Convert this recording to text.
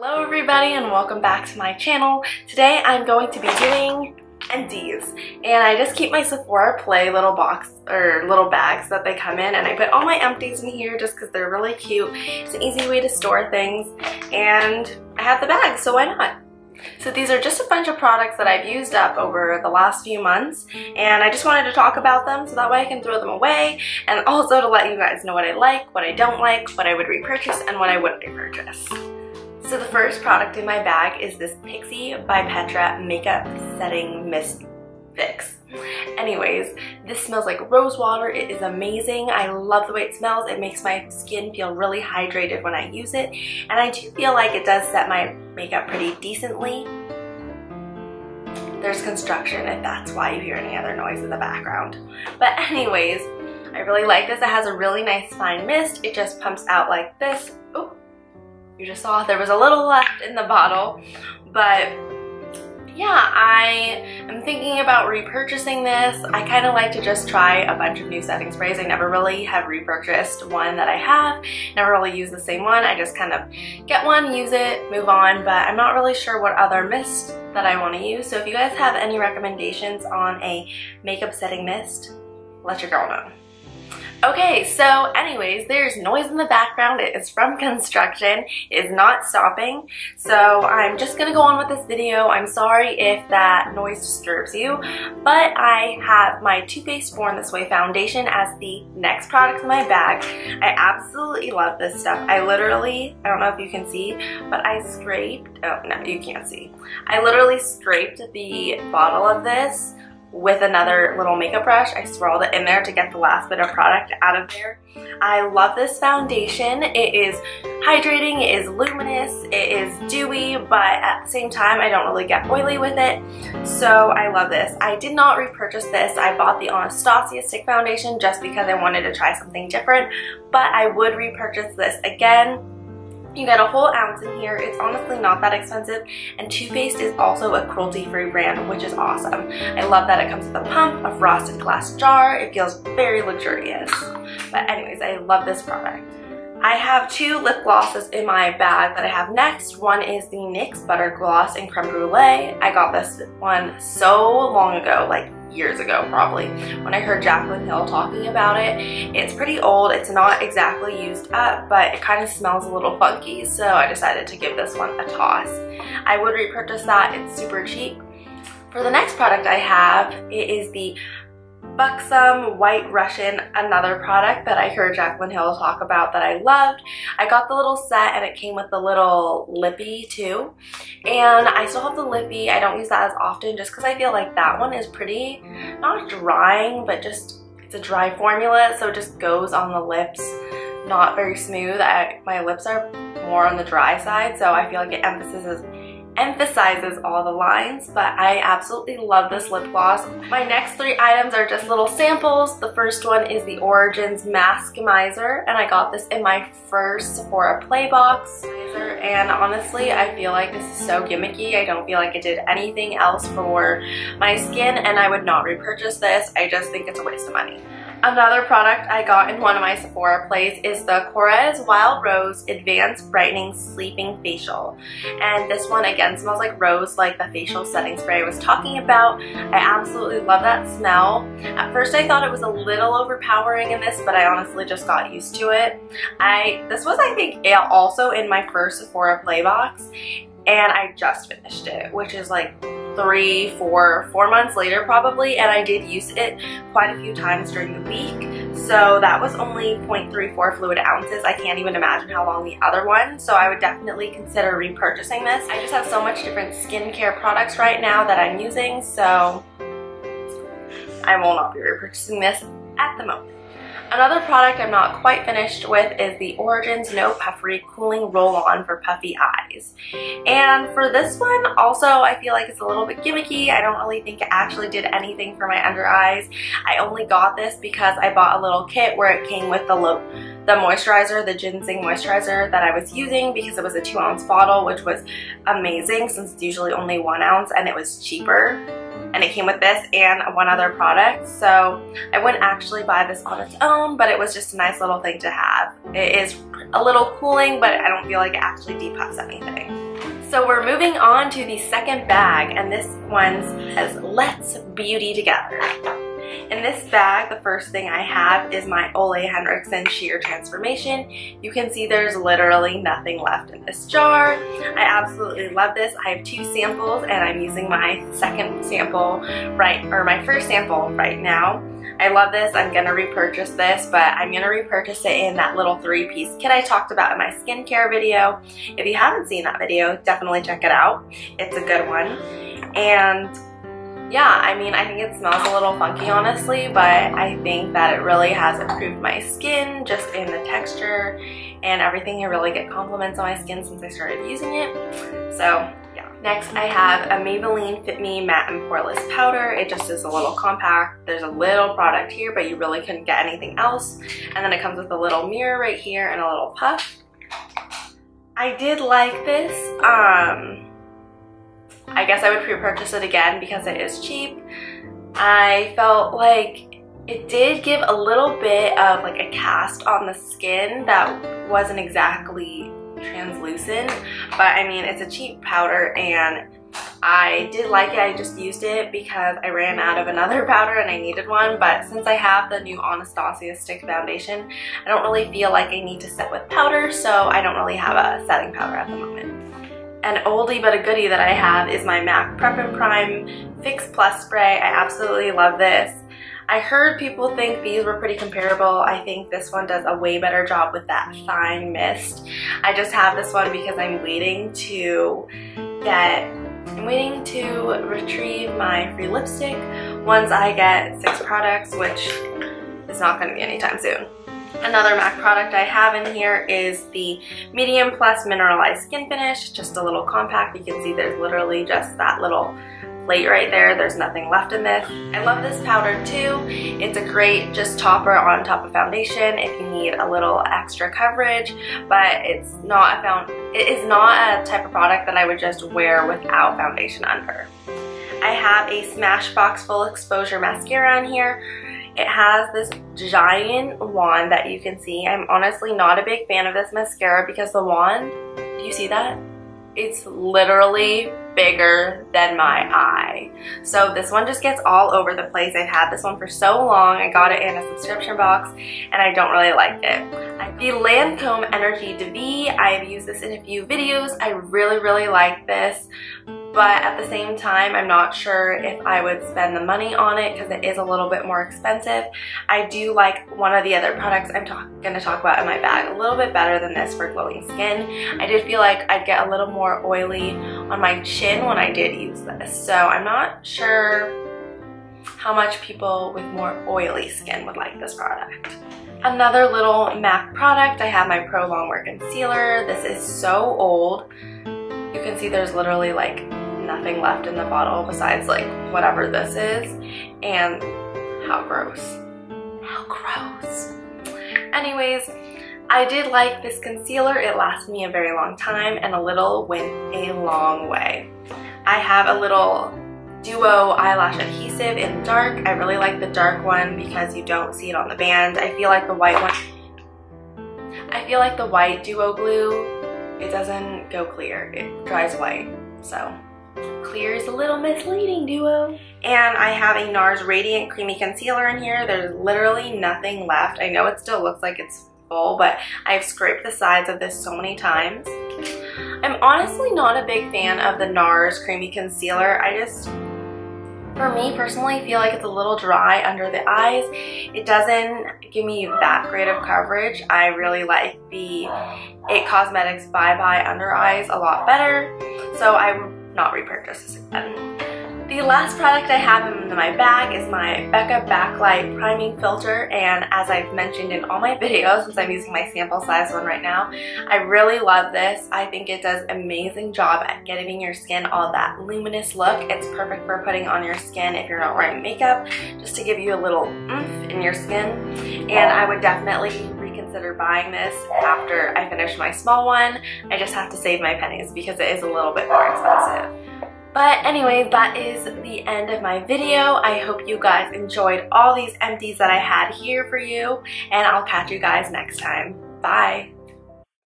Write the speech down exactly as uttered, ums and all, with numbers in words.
Hello everybody and welcome back to my channel. Today I'm going to be doing N Ds, and I just keep my Sephora Play little box or little bags that they come in, and I put all my empties in here just because they're really cute. It's an easy way to store things, and I have the bag, so why not? So these are just a bunch of products that I've used up over the last few months, and I just wanted to talk about them so that way I can throw them away, and also to let you guys know what I like, what I don't like, what I would repurchase, and what I wouldn't repurchase. So the first product in my bag is this Pixi by Petra Makeup Setting Mist Fix. Anyways, this smells like rose water. It is amazing. I love the way it smells. It makes my skin feel really hydrated when I use it, and I do feel like it does set my makeup pretty decently. There's construction, if that's why you hear any other noise in the background. But anyways, I really like this. It has a really nice fine mist. It just pumps out like this. Ooh, you just saw there was a little left in the bottle, but yeah, I am thinking about repurchasing this. I kind of like to just try a bunch of new setting sprays. I never really have repurchased one that I have, never really use the same one. I just kind of get one, use it, move on, but I'm not really sure what other mist that I want to use. So if you guys have any recommendations on a makeup setting mist, let your girl know. Okay, so anyways, there's noise in the background. It is from construction. It is not stopping. So I'm just gonna go on with this video. I'm sorry if that noise disturbs you, but I have my Too Faced Born This Way foundation as the next product in my bag. I absolutely love this stuff. I literally, I don't know if you can see, but I scraped, oh no, you can't see. I literally scraped the bottle of this with another little makeup brush. I swirled it in there to get the last bit of product out of there. I love this foundation. It is hydrating, it is luminous, it is dewy, but at the same time I don't really get oily with it, so I love this. I did not repurchase this. I bought the Anastasia stick foundation just because I wanted to try something different, but I would repurchase this again. You get a whole ounce in here. It's honestly not that expensive, and Too Faced is also a cruelty-free brand, which is awesome. I love that it comes with a pump, a frosted glass jar. It feels very luxurious. But anyways, I love this product. I have two lip glosses in my bag that I have next. One is the N Y X Butter Gloss in Creme Brulee. I got this one so long ago, like years ago probably, when I heard Jaclyn Hill talking about it. It's pretty old. It's not exactly used up, but it kind of smells a little funky, so I decided to give this one a toss. I would repurchase that. It's super cheap. For the next product I have, it is the Buxom White Russian, another product that I heard Jaclyn Hill talk about that I loved. I got the little set, and it came with the little lippy too, and I still have the lippy. I don't use that as often just because I feel like that one is pretty, not drying, but just it's a dry formula, so it just goes on the lips, not very smooth. I, my lips are more on the dry side, so I feel like it emphasizes emphasizes all the lines, but I absolutely love this lip gloss. My next three items are just little samples. The first one is the Origins Maskimizer, and I got this in my first Sephora Play box. And honestly, I feel like this is so gimmicky. I don't feel like it did anything else for my skin, and I would not repurchase this. I just think it's a waste of money. Another product I got in one of my Sephora Plays is the Korres Wild Rose Advanced Brightening Sleeping Facial. And this one, again, smells like rose, like the facial setting spray I was talking about. I absolutely love that smell. At first I thought it was a little overpowering in this, but I honestly just got used to it. I This was, I think, also in my first Sephora Play box, and I just finished it, which is like three, four, four months later probably, and I did use it quite a few times during the week, so that was only zero point three four fluid ounces. I can't even imagine how long the other one, so I would definitely consider repurchasing this. I just have so much different skincare products right now that I'm using, so I will not be repurchasing this at the moment. Another product I'm not quite finished with is the Origins No Puffery Cooling Roll-On for Puffy Eyes. And for this one, also, I feel like it's a little bit gimmicky. I don't really think it actually did anything for my under eyes. I only got this because I bought a little kit where it came with the low, the moisturizer, the ginseng moisturizer that I was using, because it was a two ounce bottle, which was amazing since it's usually only one ounce and it was cheaper. And it came with this and one other product, so I wouldn't actually buy this on its own, but it was just a nice little thing to have. It is a little cooling, but I don't feel like it actually depuffs anything. So we're moving on to the second bag, and this one says Let's Beauty Together. In this bag, the first thing I have is my Ole Henriksen Sheer Transformation. You can see there's literally nothing left in this jar. I absolutely love this. I have two samples, and I'm using my second sample right, or my first sample right now. I love this. I'm going to repurchase this, but I'm going to repurchase it in that little three-piece kit I talked about in my skincare video. If you haven't seen that video, definitely check it out. It's a good one. And yeah, I mean, I think it smells a little funky, honestly, but I think that it really has improved my skin just in the texture and everything. I really get compliments on my skin since I started using it. So yeah. Next, I have a Maybelline Fit Me Matte and Poreless Powder. It just is a little compact. There's a little product here, but you really couldn't get anything else. And then it comes with a little mirror right here and a little puff. I did like this. Um... I guess I would pre-purchase it again because it is cheap. I felt like it did give a little bit of like a cast on the skin that wasn't exactly translucent, but I mean, it's a cheap powder and I did like it. I just used it because I ran out of another powder and I needed one, but since I have the new Anastasia Stick Foundation, I don't really feel like I need to set with powder, so I don't really have a setting powder at the moment. An oldie but a goodie that I have is my MAC Prep and Prime Fix Plus Spray. I absolutely love this. I heard people think these were pretty comparable. I think this one does a way better job with that fine mist. I just have this one because I'm waiting to get, I'm waiting to retrieve my free lipstick once I get six products, which is not going to be anytime soon. Another MAC product I have in here is the Medium Plus Mineralized Skin Finish. Just a little compact. You can see there's literally just that little plate right there. There's nothing left in this. I love this powder too. It's a great just topper on top of foundation if you need a little extra coverage, but it's not a found it is not a type of product that I would just wear without foundation under. I have a Smashbox Full Exposure Mascara in here. It has this giant wand that you can see. I'm honestly not a big fan of this mascara because the wand, do you see that? It's literally bigger than my eye. So this one just gets all over the place. I've had this one for so long. I got it in a subscription box and I don't really like it. The Lancôme Energy Divvy, I've used this in a few videos. I really, really like this. But at the same time, I'm not sure if I would spend the money on it because it is a little bit more expensive. I do like one of the other products I'm going to talk about in my bag a little bit better than this for glowing skin. I did feel like I'd get a little more oily on my chin when I did use this. So I'm not sure how much people with more oily skin would like this product. Another little MAC product, I have my Pro Longwear Concealer. This is so old. You can see there's literally like nothing left in the bottle besides like whatever this is, and how gross, how gross. Anyways, I did like this concealer. It lasts me a very long time, and a little went a long way. I have a little Duo eyelash adhesive in dark. I really like the dark one because you don't see it on the band. I feel like the white one, I feel like the white Duo glue, it doesn't go clear, it dries white, so clear is a little misleading, Duo. And I have a NARS Radiant Creamy Concealer in here. There's literally nothing left. I know it still looks like it's full, but I've scraped the sides of this so many times. I'm honestly not a big fan of the NARS Creamy Concealer. I just, for me personally, I feel like it's a little dry under the eyes. It doesn't give me that great of coverage. I really like the It Cosmetics Bye Bye Under Eyes a lot better, so I would not repurchase this again. The last product I have in my bag is my Becca Backlight Priming Filter, and as I've mentioned in all my videos, since I'm using my sample size one right now, I really love this. I think it does an amazing job at getting your skin all that luminous look. It's perfect for putting on your skin if you're not wearing makeup, just to give you a little oomph in your skin, and I would definitely reconsider buying this after I finish my small one. I just have to save my pennies because it is a little bit more expensive. But anyway, that is the end of my video. I hope you guys enjoyed all these empties that I had here for you, and I'll catch you guys next time. Bye!